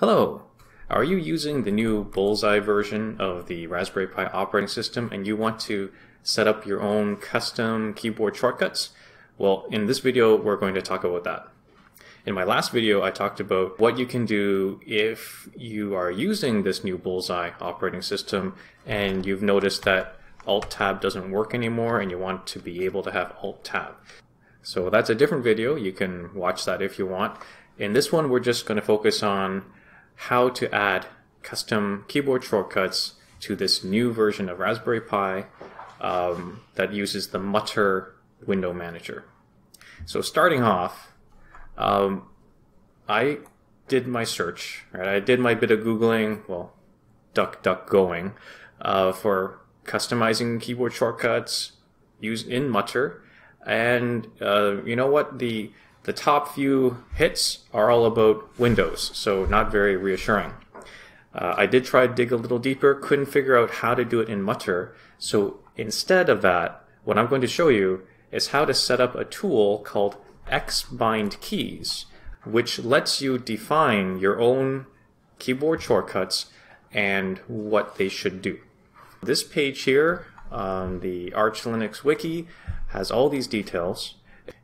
Hello! Are you using the new Bullseye version of the Raspberry Pi operating system and you want to set up your own custom keyboard shortcuts? Well, in this video we're going to talk about that. In my last video I talked about what you can do if you are using this new Bullseye operating system and you've noticed that Alt Tab doesn't work anymore and you want to be able to have Alt Tab. So that's a different video, you can watch that if you want. In this one we're just going to focus on how to add custom keyboard shortcuts to this new version of Raspberry Pi that uses the Mutter window manager. So starting off, I did my search, right? I did my bit of Googling, well, DuckDuckGoing, for customizing keyboard shortcuts used in Mutter, and you know what? The top few hits are all about Windows, so not very reassuring. I did try to dig a little deeper, couldn't figure out how to do it in Mutter, so instead of that, what I'm going to show you is how to set up a tool called XBindKeys, which lets you define your own keyboard shortcuts and what they should do. This page here on the Arch Linux Wiki has all these details.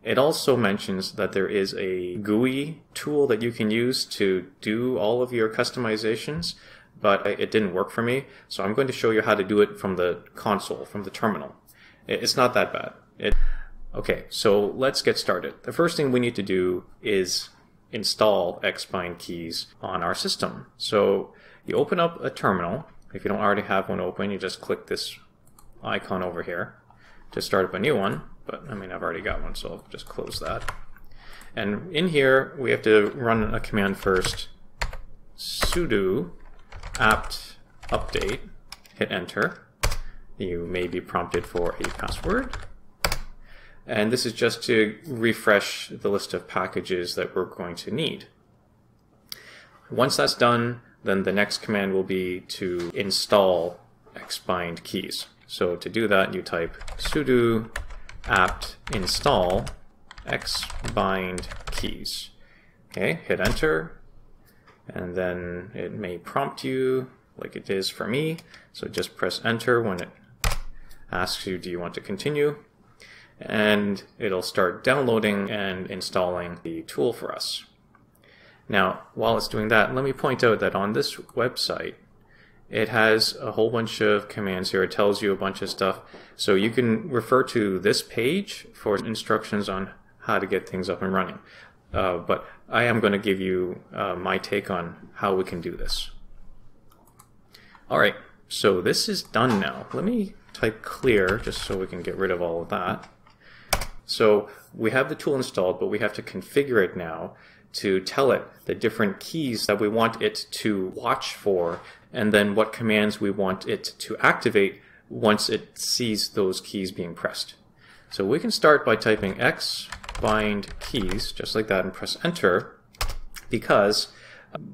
It also mentions that there is a GUI tool that you can use to do all of your customizations, but it didn't work for me, so I'm going to show you how to do it from the console, from the terminal. It's not that bad. Okay, so let's get started. The first thing we need to do is install XBindKeys on our system. So you open up a terminal. If you don't already have one open, you just click this icon over here to start up a new one. But I mean, I've already got one, so I'll just close that. And in here, we have to run a command first, sudo apt update, hit enter. You may be prompted for a password. And this is just to refresh the list of packages that we're going to need. Once that's done, then the next command will be to install XBindKeys. So to do that, you type sudo apt install XBindKeys. Okay, hit enter, and then it may prompt you like it is for me. So just press enter when it asks you, do you want to continue? And it'll start downloading and installing the tool for us. Now, while it's doing that, let me point out that on this website, it has a whole bunch of commands here. It tells you a bunch of stuff. So you can refer to this page for instructions on how to get things up and running. But I am going to give you my take on how we can do this. All right, so this is done now. Let me type clear just so we can get rid of all of that. So we have the tool installed, but we have to configure it now to tell it the different keys that we want it to watch for and then what commands we want it to activate once it sees those keys being pressed. So we can start by typing XBindKeys just like that and press enter, because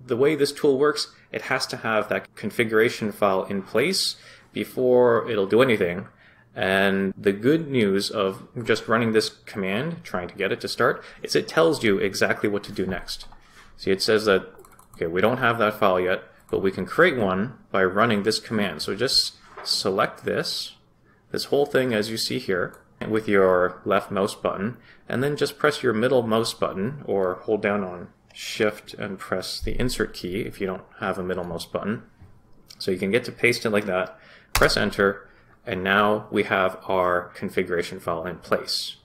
the way this tool works, it has to have that configuration file in place before it'll do anything. And the good news of just running this command, trying to get it to start, is it tells you exactly what to do next. See, it says that, okay, we don't have that file yet, but we can create one by running this command. So just select this whole thing as you see here with your left mouse button, and then just press your middle mouse button or hold down on Shift and press the insert key if you don't have a middle mouse button. So you can get to paste it like that, press enter, and now we have our configuration file in place.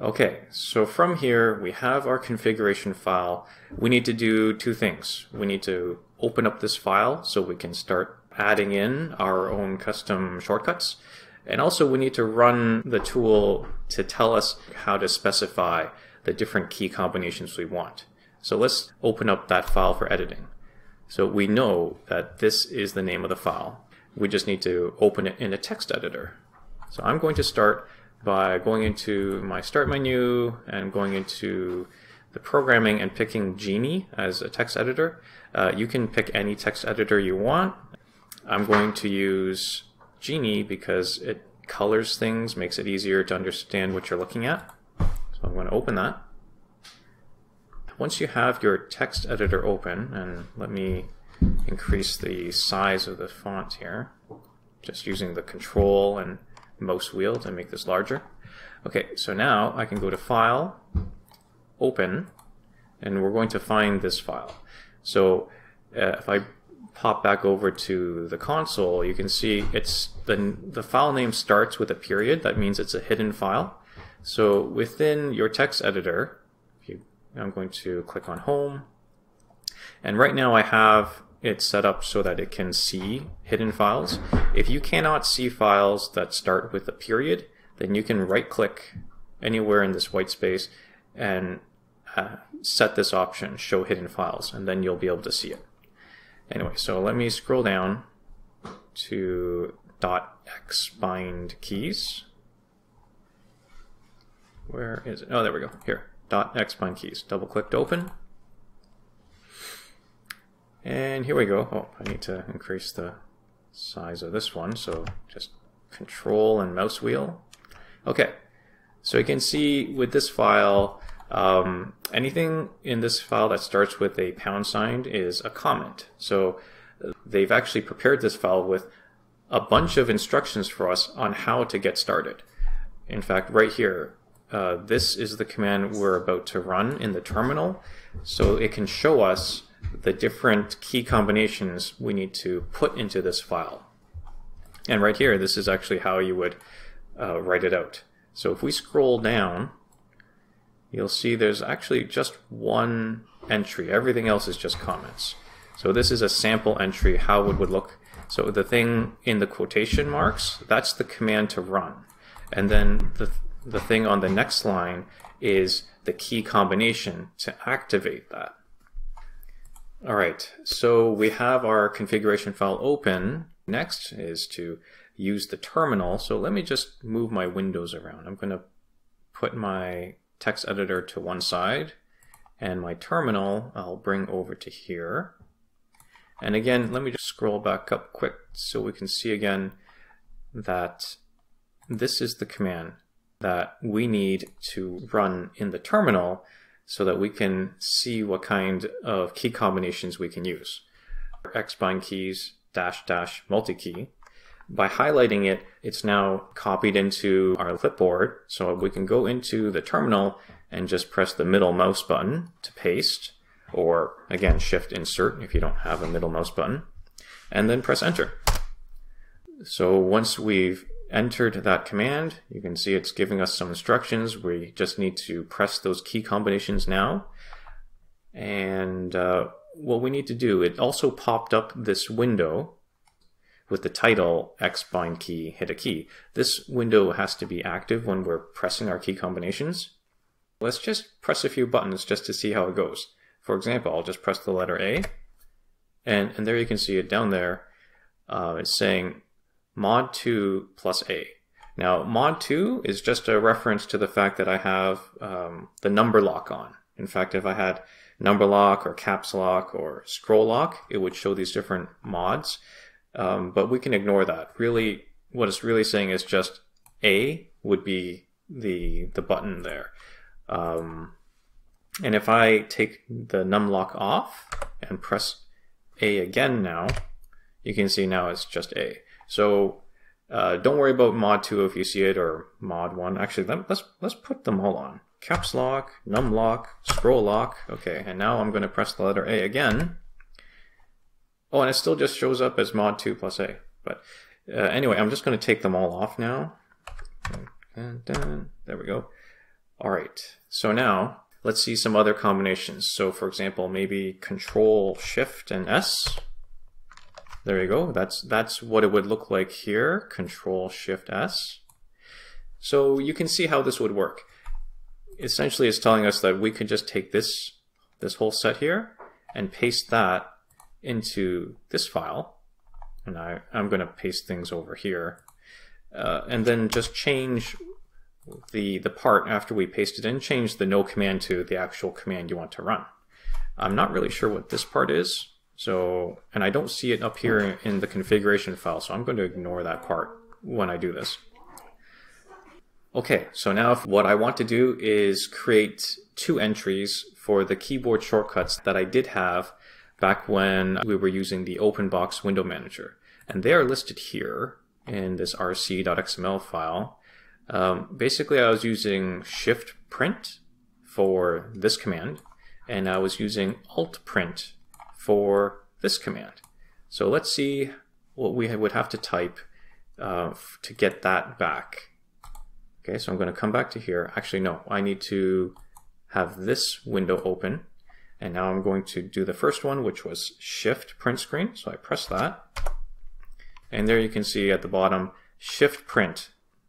Okay, so from here we have our configuration file. We need to do two things. We need to open up this file so we can start adding in our own custom shortcuts. And also we need to run the tool to tell us how to specify the different key combinations we want. So let's open up that file for editing. So we know that this is the name of the file. We just need to open it in a text editor. So I'm going to start by going into my start menu and going into the programming and picking Geany as a text editor. You can pick any text editor you want. I'm going to use Geany because it colors things, makes it easier to understand what you're looking at. So I'm going to open that. Once you have your text editor open, and let me increase the size of the font here, just using the control and mouse wheel to make this larger. Okay, so now I can go to File, Open, and we're going to find this file. So if I pop back over to the console, you can see it's the file name starts with a period. That means it's a hidden file. So within your text editor, I'm going to click on Home, and right now I have it set up so that it can see hidden files. If you cannot see files that start with a period, then you can right click anywhere in this white space and set this option, show hidden files, and then you'll be able to see it. Anyway, so let me scroll down to .xbindkeys. Where is it? Oh, there we go. Here, .xbindkeys. Double click to open. And here we go. Oh, I need to increase the size of this one, so just control and mouse wheel. Okay, so you can see with this file, anything in this file that starts with a # is a comment. So they've actually prepared this file with a bunch of instructions for us on how to get started. In fact, right here, this is the command we're about to run in the terminal, so it can show us the different key combinations we need to put into this file. And right here, this is actually how you would write it out. So if we scroll down, you'll see there's actually just one entry. Everything else is just comments. So this is a sample entry, how it would look. So the thing in the quotation marks, that's the command to run. And then the thing on the next line is the key combination to activate that. All right, so we have our configuration file open. Next is to use the terminal. So let me just move my windows around. I'm gonna put my text editor to one side, and my terminal I'll bring over to here. And again, let me just scroll back up quick so we can see again that this is the command that we need to run in the terminal so that we can see what kind of key combinations we can use. XBindKeys -- multi-key. By highlighting it, it's now copied into our clipboard, so we can go into the terminal and just press the middle mouse button to paste, or again, shift insert if you don't have a middle mouse button, and then press enter. So once we've entered that command, you can see it's giving us some instructions. We just need to press those key combinations now. And what we need to do, it also popped up this window with the title XBindKey hit a key. This window has to be active when we're pressing our key combinations. Let's just press a few buttons just to see how it goes. For example, I'll just press the letter A, and there you can see it down there. It's saying mod2 plus A. Now mod2 is just a reference to the fact that I have the number lock on. In fact, if I had number lock or caps lock or scroll lock, it would show these different mods. But we can ignore that. Really, what it's really saying is just A would be the button there. And if I take the num lock off and press A again now, you can see now it's just A. So don't worry about mod 2 if you see it, or mod 1. Actually, let's put them all on. Caps lock, num lock, scroll lock. Okay, and now I'm going to press the letter A again. Oh, and it still just shows up as mod2 plus A. But anyway, I'm just going to take them all off now. There we go. All right, so now let's see some other combinations. So for example, maybe Control Shift and S. There you go. That's what it would look like here, Control Shift S. So you can see how this would work. Essentially, it's telling us that we can just take this whole set here and paste that into this file, and I'm going to paste things over here, and then just change the part after we paste it in, change the no command to the actual command you want to run. I'm not really sure what this part is, so, and I don't see it up here in the configuration file, so I'm going to ignore that part when I do this. Okay, so now what I want to do is create two entries for the keyboard shortcuts that I did have back when we were using the OpenBox window manager. And they are listed here in this rc.xml file. Basically, I was using shift print for this command, and I was using alt print for this command. So let's see what we would have to type to get that back. Okay, so I'm going to come back to here. Actually, no, I need to have this window open. And now I'm going to do the first one, which was shift print screen. So I press that. And there you can see at the bottom, shift print.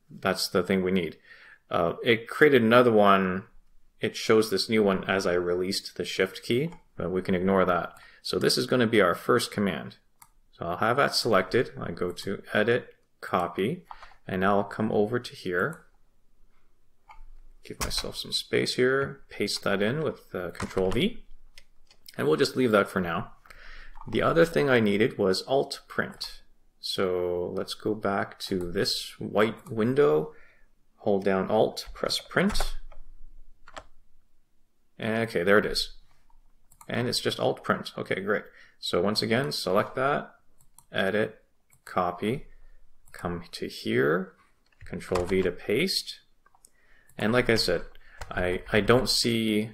That's the thing we need. It created another one. It shows this new one as I released the shift key, but we can ignore that. So this is going to be our first command. So I'll have that selected. I go to edit, copy, and now I'll come over to here. Give myself some space here, paste that in with Control V, and we'll just leave that for now. The other thing I needed was alt print. So let's go back to this white window, hold down alt, press print. Okay, there it is. And it's just alt print. Okay, great. So once again, select that, edit, copy, come to here, Control V to paste. And like I said, I don't see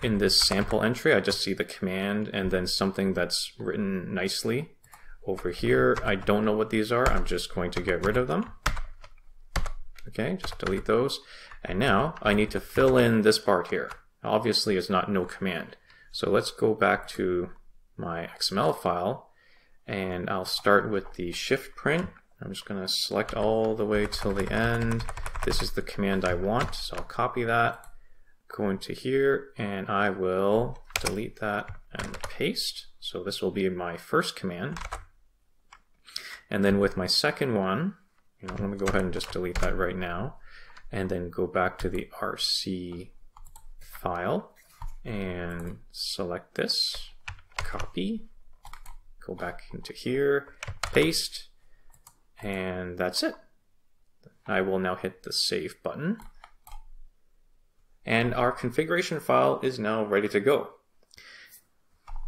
in this sample entry, I just see the command and then something that's written nicely over here. I don't know what these are. I'm just going to get rid of them. Okay, just delete those. And now I need to fill in this part here. Obviously it's not no command. So let's go back to my XML file and I'll start with the shift print. I'm just going to select all the way till the end. This is the command I want, so I'll copy that, go into here, and I will delete that and paste. So this will be my first command. And then with my second one, you know, let me go ahead and just delete that right now, and then go back to the RC file and select this, copy, go back into here, paste, and that's it. I will now hit the save button. And our configuration file is now ready to go.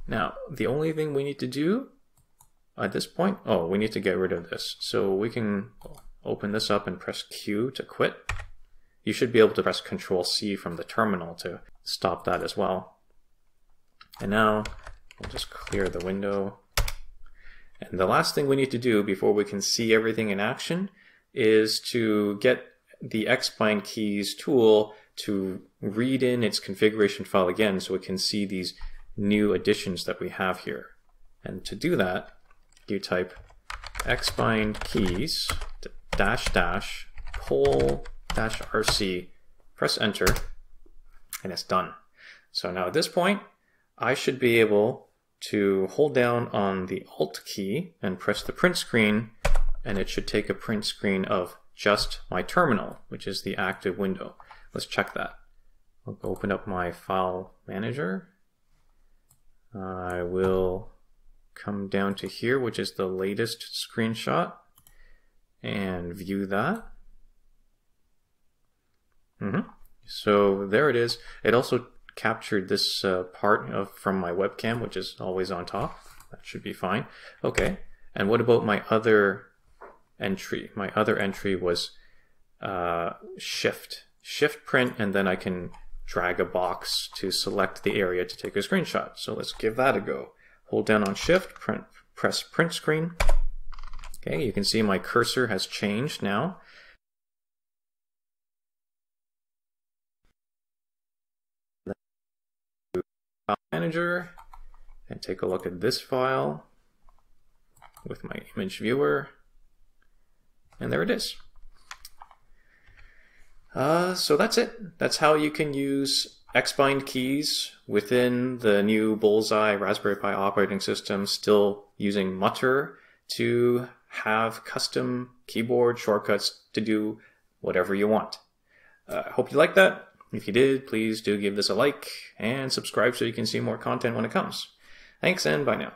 Now, the only thing we need to do at this point, oh, we need to get rid of this. So we can open this up and press Q to quit. You should be able to press Control C from the terminal to stop that as well. And now we'll just clear the window. And the last thing we need to do before we can see everything in action is to get the XBindKeys tool to read in its configuration file again so we can see these new additions that we have here. And to do that, you type XBindKeys -- poll -rc, press enter, and it's done. So now at this point, I should be able to hold down on the Alt key and press the print screen, and it should take a print screen of just my terminal, which is the active window. Let's check that. I'll open up my file manager. I will come down to here, which is the latest screenshot, and view that. So there it is. It also captured this part from my webcam, which is always on top. That should be fine. Okay, and what about my other entry? My other entry was shift print, and then I can drag a box to select the area to take a screenshot. So let's give that a go. Hold down on shift, press print screen. Okay, you can see my cursor has changed now. Manager and take a look at this file with my image viewer, and there it is. So that's it. That's how you can use XBindKeys within the new Bullseye Raspberry Pi operating system, still using Mutter to have custom keyboard shortcuts to do whatever you want. I hope you like that. If you did, please do give this a like and subscribe so you can see more content when it comes. Thanks and bye now.